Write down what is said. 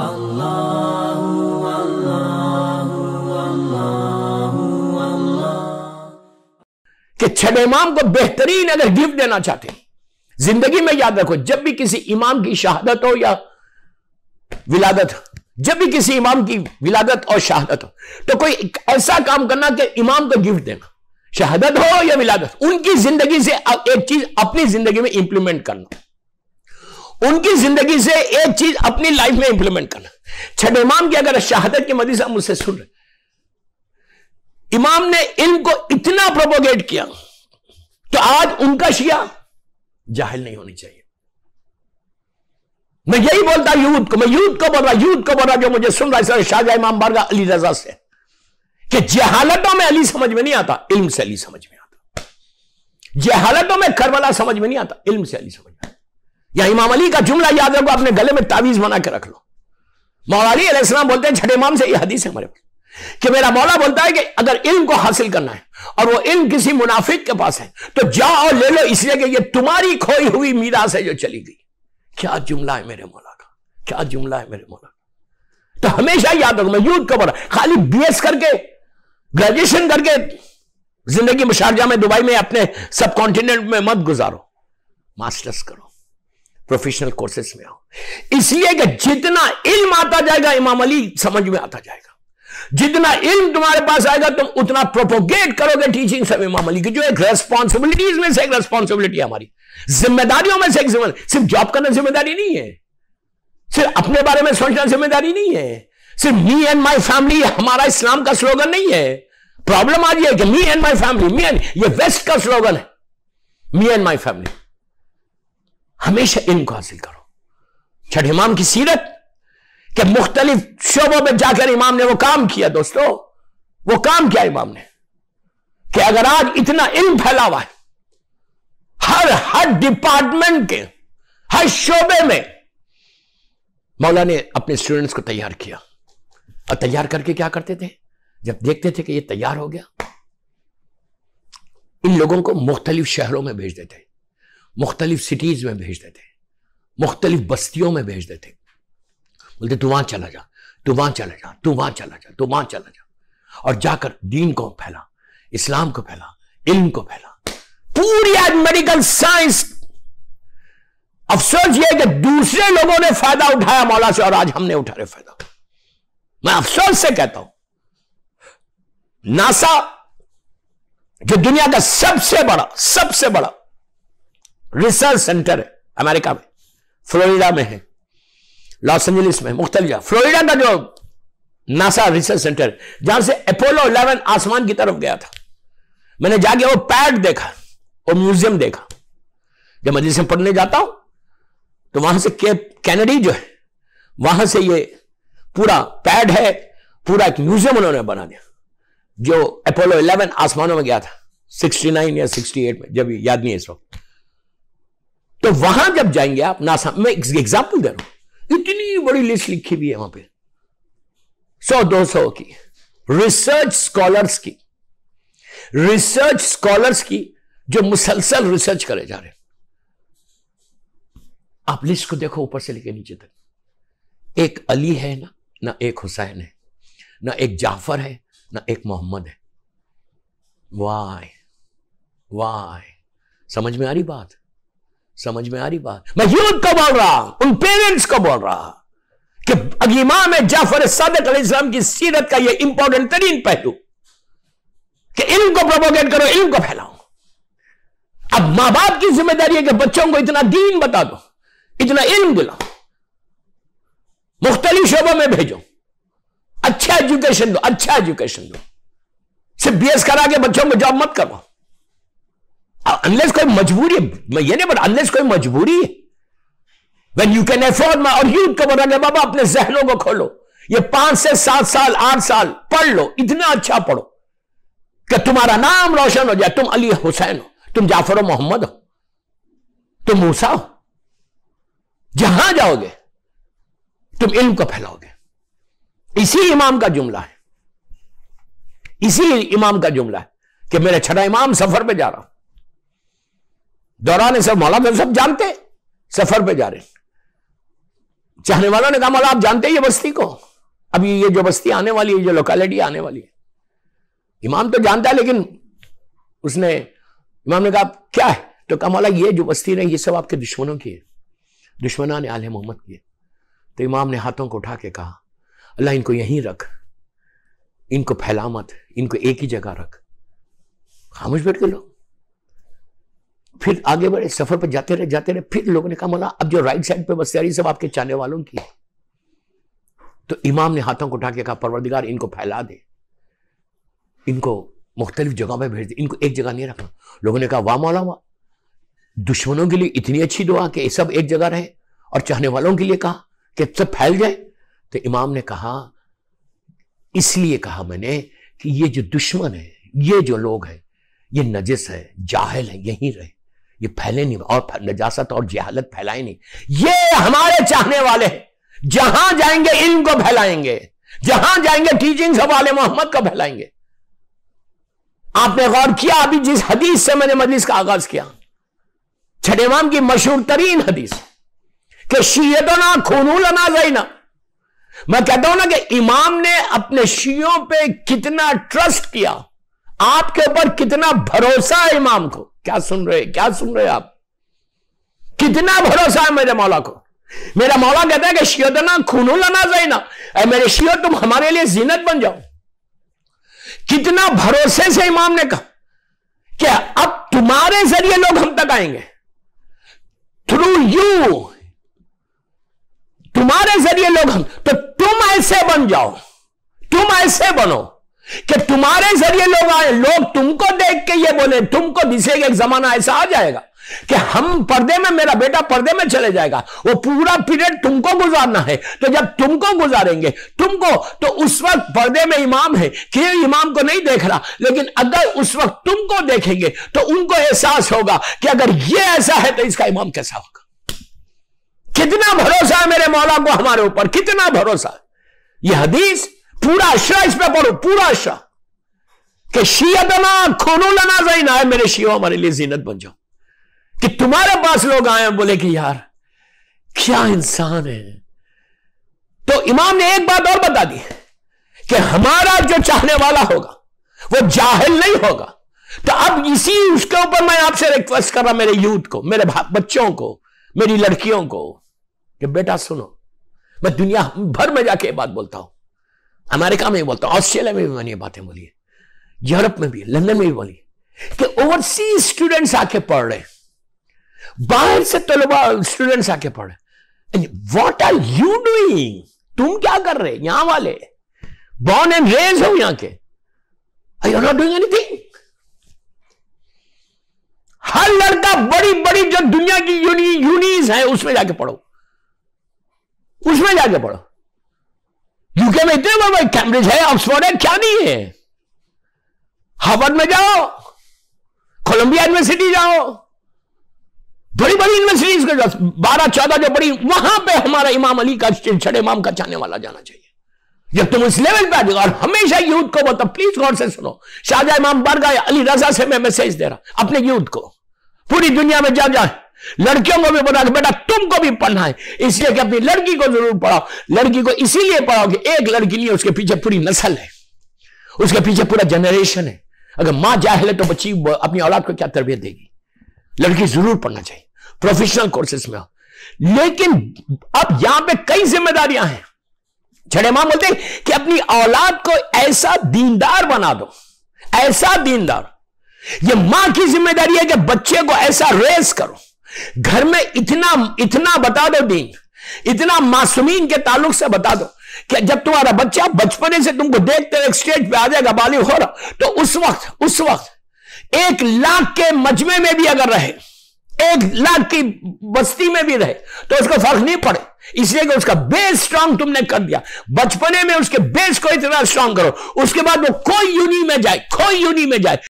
अल्लाहु अल्लाहु अल्लाहु अल्लाह। कि छठे इमाम को बेहतरीन अगर गिफ्ट देना चाहते हैं जिंदगी में, याद रखो जब भी किसी इमाम की शहादत हो या विलादत, जब भी किसी इमाम की विलादत और शहादत हो तो कोई ऐसा काम करना कि इमाम को गिफ्ट देना, शहादत हो या विलादत, उनकी जिंदगी से एक चीज अपनी जिंदगी में इंप्लीमेंट करना, उनकी जिंदगी से एक चीज अपनी लाइफ में इंप्लीमेंट करना। छठे इमाम की अगर शहादत की मदद से मुझसे सुन रहे, इमाम ने इनको इतना प्रोपोगेट किया कि आज उनका शिया जाहिल नहीं होनी चाहिए। मैं यही बोलता यूथ को बोल रहा जो मुझे सुन रहा है शाहजहां इमाम बारगाह अली रजा से, कि जहालतों में अली समझ में नहीं आता, इल्म से अली समझ में आता। जहालतों में करबला समझ में नहीं आता, इल्म से अली समझ में आता। या इमाम अली का जुमला याद रखो, अपने गले में तावीज बना के रख लो। मौला अली अलैहिस्सलाम बोलते हैं, छठे इमाम से यह हदीस है हमारे कि मेरा मौला बोलता है कि अगर इल्म को हासिल करना है और वो इल्म किसी मुनाफिक के पास है तो जाओ ले लो, इसलिए कि ये तुम्हारी खोई हुई मीरास है जो चली गई। क्या जुमला है मेरे मौला का, क्या जुमला है मेरे मौला का। तो हमेशा याद रखो, मैं यूथ को बोला, खाली BS करके ग्रेजुएशन करके जिंदगी में शारजा में दुबई में अपने सब कॉन्टिनेंट में मत गुजारो, मास्टर्स करो, प्रोफेशनल कोर्सेस में आओ। इसलिए कि जितना इल्म आता जाएगा इमाम अली समझ में आता जाएगा, जितना इल्म तुम्हारे पास आएगा तुम उतना प्रोपोगेट करोगे टीचिंग सब इमाम अली की, जो एक रेस्पॉन्सिबिलिटीज में से एक रेस्पॉन्सिबिलिटी है हमारी, जिम्मेदारियों में से एक जिम्मेदारी। सिर्फ जॉब करना जिम्मेदारी नहीं है, सिर्फ अपने बारे में सोचना जिम्मेदारी नहीं है, सिर्फ मी एंड माई फैमिली हमारा इस्लाम का स्लोगन नहीं है। प्रॉब्लम आ रही है कि me and my family, me and, ये वेस्ट का स्लोगन है, मी एंड माई फैमिली। हमेशा इल्म को हासिल करो। छठे इमाम की सीरत के मुख्तलिफ शोबों में जाकर इमाम ने वो काम किया दोस्तों, वो काम किया इमाम ने कि अगर आज इतना इल्म फैला हुआ है हर डिपार्टमेंट के हर शोबे में, मौला ने अपने स्टूडेंट्स को तैयार किया। और तैयार करके क्या करते थे, जब देखते थे कि ये तैयार हो गया, इन लोगों को मुख्तलिफ शहरों में भेज देते, मुख्तलिफ सिटीज में भेज देते, मुख्तलिफ बस्तियों में भेज देते। बोलते तू वहां चला जा, तू वहां चला जा, तू वहां चला जा, तू वहां चला जा, और जाकर दीन को फैला, इस्लाम को फैला, इल्म को फैला। पूरी आज मेडिकल साइंस, अफसोस यह है कि दूसरे लोगों ने फायदा उठाया मौला से और आज हमने उठा रहे फायदा। मैं अफसोस से कहता हूं, नासा जो दुनिया का सबसे बड़ा रिसर्च सेंटर है अमेरिका में, फ्लोरिडा में है, लॉस एंजलिस में, मुख्तलिफ फ्लोरिडा का जो नासा रिसर्च सेंटर जहां से अपोलो 11 आसमान की तरफ गया था, मैंने जाके वो पैड देखा, वो म्यूजियम देखा। जब मदरसे में पढ़ने जाता हूं तो वहां से कैनेडी जो है वहां से ये पूरा पैड है, पूरा एक म्यूजियम उन्होंने बना दिया जो अपोलो 11 आसमानों में गया था 69 या 68 में, जब याद नहीं है इस वक्त। तो वहां जब जाएंगे आप नासा, मैं एग्जाम्पल दे रहा हूं, इतनी बड़ी लिस्ट लिखी भी है वहां पे 100-200 की रिसर्च स्कॉलर्स की जो मुसलसल रिसर्च करे जा रहे हैं। आप लिस्ट को देखो ऊपर से लेकर नीचे तक, एक अली है ना, ना एक हुसैन है, ना एक जाफर है, ना एक मोहम्मद है। वाह, समझ में आ रही बात, समझ में आ रही बात। मैं यूथ को बोल रहा हूं, उन पेरेंट्स को बोल रहा कि अगली इमाम जाफर सादिक अलैहिस्सलाम की सीरत का यह इंपॉर्टेंट तरीन पहलू कि इल्म को प्रोपोगेट करो, इल्म को फैलाओ। अब मां बाप की जिम्मेदारी है कि बच्चों को इतना दीन बता दो, इतना इल्म दिलाओ, मुख्तलिफ शोबों में भेजो, अच्छा एजुकेशन दो। सिर्फ BS करा के बच्चों को जॉब मत करवाओ, अनलेस कोई मजबूरी है। मैं ये नहीं बोल, अनलेस कोई मजबूरी है, व्हेन यू कैन अफोर्ड। मैं और यूथ को बोला बाबा अपने जहनों को खोलो, ये 5 से 7 साल 8 साल पढ़ लो, इतना अच्छा पढ़ो कि तुम्हारा नाम रोशन हो जाए। तुम अली हुसैन हो, तुम जाफर हो, मोहम्मद हो, तुम मूसा हो। जहां जाओगे तुम इल्म को फैलाओगे। इसी इमाम का जुमला है कि मेरा छठा इमाम सफर पे जा रहा हूं, दौरान सब मौला में सब जानते सफर पे जा रहे, चाहने वालों ने कहा मौला आप जानते हैं ये बस्ती को, अब ये जो बस्ती आने वाली है, जो लोकेलिटी आने वाली है, इमाम तो जानता है, लेकिन उसने इमाम ने कहा क्या है, तो कहा मौला ये जो बस्ती नहीं, ये सब आपके दुश्मनों की है, दुश्मनान आले मोहम्मद की है। तो इमाम ने हाथों को उठा के कहा अल्लाह इनको यहीं रख, इनको फैला मत, इनको एक ही जगह रख। खामोश बैठ के लोग फिर आगे बढ़े, सफर पर जाते रहे। फिर लोगों ने कहा मौला अब जो राइट साइड पे बस्ती आ रही सब आपके चाहने वालों की है। तो इमाम ने हाथों को उठा के कहा परवरदिगार इनको फैला दे, इनको मुख्तलिफ जगह पर भेज दे, इनको एक जगह नहीं रखना। लोगों ने कहा वाह मौला वाह, दुश्मनों के लिए इतनी अच्छी दुआ कि सब एक जगह रहे, और चाहने वालों के लिए कहा कि सब फैल जाए। तो इमाम ने कहा इसलिए कहा मैंने कि ये जो दुश्मन है, ये जो लोग हैं, ये नजिस है, जाहिल है, यहीं रहे, ये फैले नहीं, और नजासत और जहालत फैलाए नहीं। ये हमारे चाहने वाले हैं, जहां जाएंगे इल्म को फैलाएंगे, जहां जाएंगे टीचिंग्स वाले मोहम्मद को फैलाएंगे। आपने गौर किया अभी जिस हदीस से मैंने मजलिस का आगाज किया, छठे इमाम की मशहूर तरीन हदीस कि शीयतों ना खूनू लना ज़ैना। मैं कहता हूं ना कि इमाम ने अपने शियों पे कितना ट्रस्ट किया, आपके ऊपर कितना भरोसा है इमाम को। क्या सुन रहे आप, कितना भरोसा है मेरे मौला को। मेरा मौला कहता है कि शियोदना खूनू लना ज़ैना, ऐ मेरे शियो तुम हमारे लिए जीनत बन जाओ। कितना भरोसे से इमाम ने कहा कि अब तुम्हारे जरिए लोग हम तक आएंगे, थ्रू यू, तुम्हारे जरिए लोग हम, तो तुम ऐसे बन जाओ, तुम ऐसे बनो कि तुम्हारे जरिए लोग आए, लोग तुमको देख के ये बोले, तुमको दिसेगा। एक जमाना ऐसा आ जाएगा कि हम पर्दे में, मेरा बेटा पर्दे में चले जाएगा, वो पूरा पीरियड तुमको गुजारना है। तो जब तुमको गुजारेंगे तुमको, तो उस वक्त पर्दे में इमाम है कि इमाम को नहीं देख रहा, लेकिन अगर उस वक्त तुमको देखेंगे तो उनको एहसास होगा कि अगर ये ऐसा है तो इसका इमाम कैसा होगा। कितना भरोसा है मेरे मौला को हमारे ऊपर, कितना भरोसा। यह हदीस पूरा अशरा इस पे पढ़ो, पूरा अशरा कि शीयतना खूनू लना ज़ैना, है मेरे शियो हमारे लिए जीनत बन जाओ। कि तुम्हारे पास लोग आए बोले कि यार क्या इंसान है। तो इमाम ने एक बात और बता दी कि हमारा जो चाहने वाला होगा वो जाहिल नहीं होगा। तो अब इसी उसके ऊपर मैं आपसे रिक्वेस्ट कर रहा मेरे यूथ को, मेरे बच्चों को, मेरी लड़कियों को कि बेटा सुनो, मैं दुनिया भर में जाके ये बात बोलता हूं, अमेरिका में भी बोलता हूं, ऑस्ट्रेलिया में भी मैंने ये बातें बोली है, यूरोप में भी, लंदन में भी बोली कि ओवरसीज स्टूडेंट्स आके पढ़ रहे हैं, बाहर से तलबा स्टूडेंट्स आके पढ़ रहे हैं। व्हाट आर यू डूइंग, तुम क्या कर रहे, यहां वाले बॉर्न एंड रेज हो यहां के, are you not doing anything. हर लड़का बड़ी बड़ी जो दुनिया की यूनिज है उसमें जाके पढ़ो, उसमें जाके पढ़ो। यूके में इतने बड़े कैम्ब्रिज है, ऑक्सफोर्ड है, क्या नहीं है। हार्वर्ड में जाओ, कोलंबिया यूनिवर्सिटी जाओ, बड़ी बड़ी यूनिवर्सिटीज के जाओ, 12-14 जो बड़ी, वहां पे हमारा इमाम अली का, छठे इमाम का चाहने वाला जाना चाहिए। जब तुम इस लेवल पे आ जाओ, और हमेशा यूथ को बोलता प्लीज गौर से सुनो, शाहजहां इमाम बरगाह अली रजा से मैं मैसेज दे रहा अपने यूथ को, पूरी दुनिया में जा जाए, लड़कियों को भी बता बेटा तुमको भी पढ़ना है, इसलिए कि अपनी लड़की को जरूर पढ़ाओ। लड़की को इसीलिए पढ़ाओ कि एक लड़की नहीं, उसके पीछे पूरी नस्ल है, उसके पीछे पूरा जनरेशन है। अगर मां जाहिल है तो बच्ची अपनी औलाद को क्या तरबियत देगी। लड़की जरूर पढ़ना चाहिए, प्रोफेशनल कोर्सेस में। लेकिन अब यहां पर कई जिम्मेदारियां हैं। छठे इमाम बोलते हैं कि अपनी औलाद को ऐसा दीनदार बना दो, ऐसा दीनदार। यह मां की जिम्मेदारी है कि बच्चे को ऐसा रेस करो, घर में इतना बता दो दीन, इतना मासूमीन के ताल्लुक से बता दो कि जब तुम्हारा बच्चा बचपने से तुमको देखते हुए स्टेज पे आ जाएगा, बालिग हो रहा, तो उस वक्त 1 लाख के मजमे में भी अगर रहे, 1 लाख की बस्ती में भी रहे, तो उसको फर्क नहीं पड़े, इसलिए कि उसका बेस स्ट्रांग तुमने कर दिया। बचपने में उसके बेस को इतना स्ट्रांग करो, उसके बाद वो कोई यूनी में जाए,